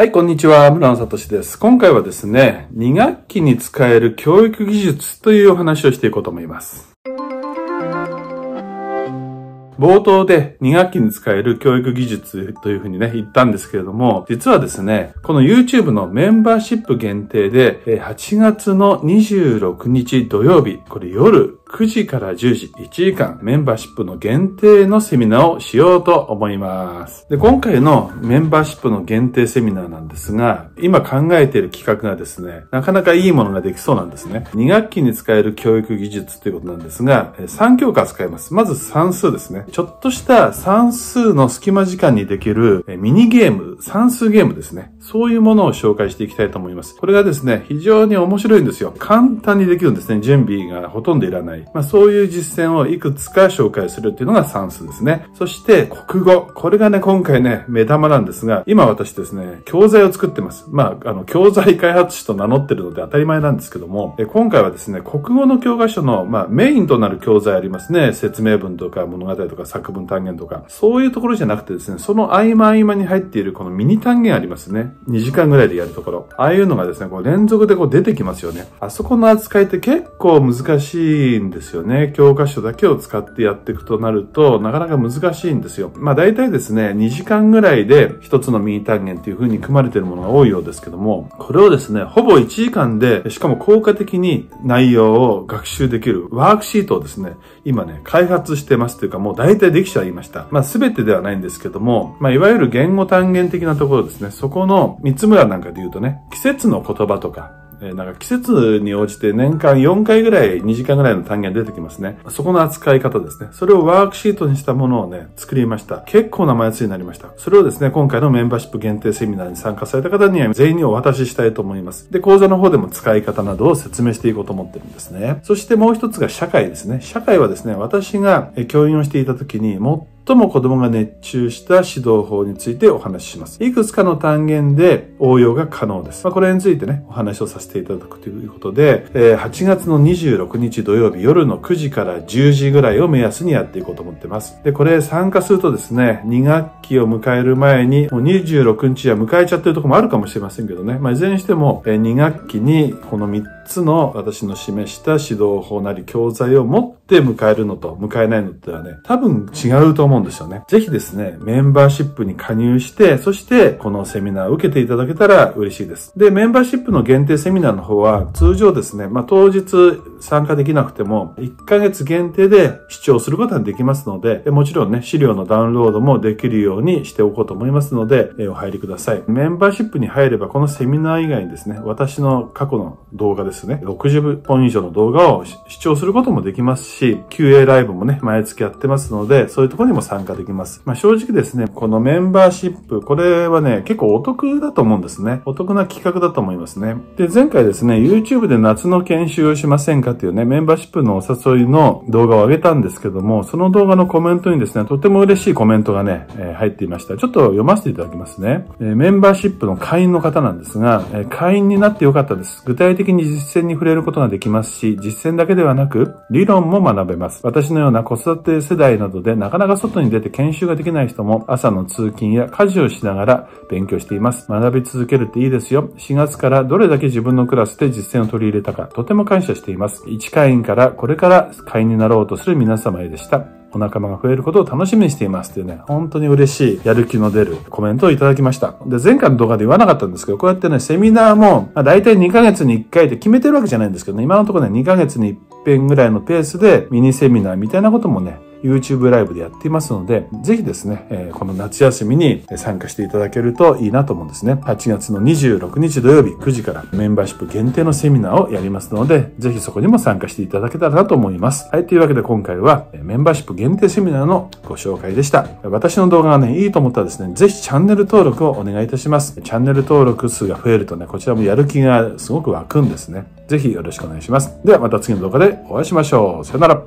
はい、こんにちは。村野聡です。今回はですね、2学期に使える教育技術というお話をしていこうと思います。冒頭で2学期に使える教育技術というふうにね、言ったんですけれども、実はですね、この YouTube のメンバーシップ限定で、8月の26日土曜日、これ夜9時から10時、1時間メンバーシップの限定のセミナーをしようと思います。で、今回のメンバーシップの限定セミナーなんですが、今考えている企画がですね、なかなかいいものができそうなんですね。2学期に使える教育技術ということなんですが、3教科使います。まず算数ですね。ちょっとした算数の隙間時間にできるミニゲーム、算数ゲームですね。そういうものを紹介していきたいと思います。これがですね、非常に面白いんですよ。簡単にできるんですね。準備がほとんどいらない。まあ、そういう実践をいくつか紹介するっていうのが算数ですね。そして国語。これがね、今回ね、目玉なんですが、今私ですね、教材を作ってます。まあ、教材開発士と名乗ってるので当たり前なんですけども、今回はですね、国語の教科書の、まあ、メインとなる教材ありますね。説明文とか物語とか作文単元とか、そういうところじゃなくてですね、その合間合間に入っているこのミニ単元ありますね。2時間ぐらいでやるところ。ああいうのがですね、こう連続でこう出てきますよね。あそこの扱いって結構難しいんですよね。教科書だけを使ってやっていくとなると、なかなか難しいんですよ。まあ大体ですね、2時間ぐらいで一つのミニ単元っていう風に組まれているものが多いようですけども、これをですね、ほぼ1時間で、しかも効果的に内容を学習できるワークシートをですね、今ね、開発してますというか、もう大体できちゃいました。まあ全てではないんですけども、まあいわゆる言語単元的なところですね、そこの三村なんかで言うとね、季節の言葉とか、なんか季節に応じて年間4回ぐらい2時間ぐらいの単元出てきますね。そこの扱い方ですね。それをワークシートにしたものをね、作りました。結構な枚数になりました。それをですね、今回のメンバーシップ限定セミナーに参加された方には全員にお渡ししたいと思います。で、講座の方でも使い方などを説明していこうと思ってるんですね。そしてもう一つが社会ですね。社会はですね、私が教員をしていた時に最も子供が熱中した指導法についてお話しします。いくつかの単元で応用が可能です。まあ、これについてね、お話をさせていただくということで、8月の26日土曜日夜の9時から10時ぐらいを目安にやっていこうと思ってます。で、これ参加するとですね、2学期を迎える前に、もう26日は迎えちゃってるとこもあるかもしれませんけどね。まあ、いずれにしても、2学期にこの3つの私の示した指導法なり教材を持って迎えるのと迎えないのってはね、多分違うと思う。ぜひですね、メンバーシップに加入して、そしてこのセミナーを受けていただけたら嬉しいです。で、メンバーシップの限定セミナーの方は、通常ですね、まあ、当日参加できなくても、1ヶ月限定で視聴することができますので、もちろんね、資料のダウンロードもできるようにしておこうと思いますので、お入りください。メンバーシップに入れば、このセミナー以外にですね、私の過去の動画ですね、60本以上の動画を視聴することもできますし、QA ライブもね、毎月やってますので、そういうところにも参加できます。まあ、正直ですね、このメンバーシップ、これはね、結構お得だと思うんですね。お得な企画だと思いますね。で、前回ですね、YouTube で夏の研修をしませんかっていうね、メンバーシップのお誘いの動画を上げたんですけども、その動画のコメントにですね、とても嬉しいコメントがね、入っていました。ちょっと読ませていただきますね。メンバーシップの会員の方なんですが、会員になってよかったです。具体的に実践に触れることができますし、実践だけではなく、理論も学べます。私のような子育て世代などで、なかなか外に出て研修ができない人も朝の通勤や家事をしながら勉強しています。学び続けるっていいですよ。4月からどれだけ自分のクラスで実践を取り入れたか、とても感謝しています。一会員からこれから会員になろうとする皆様へでした。お仲間が増えることを楽しみにしていますっていうね、本当に嬉しい、やる気の出るコメントをいただきました。で、前回の動画で言わなかったんですけど、こうやってね、セミナーも、まあ、大体2ヶ月に1回って決めてるわけじゃないんですけどね、今のところね、2ヶ月に1遍ぐらいのペースでミニセミナーみたいなこともね、YouTube ライブでやっていますので、ぜひですね、この夏休みに参加していただけるといいなと思うんですね。8月の26日土曜日9時からメンバーシップ限定のセミナーをやりますので、ぜひそこにも参加していただけたらなと思います。はい、というわけで今回はメンバーシップ限定セミナーのご紹介でした。私の動画がね、いいと思ったらですね、ぜひチャンネル登録をお願いいたします。チャンネル登録数が増えるとね、こちらもやる気がすごく湧くんですね。ぜひよろしくお願いします。ではまた次の動画でお会いしましょう。さよなら。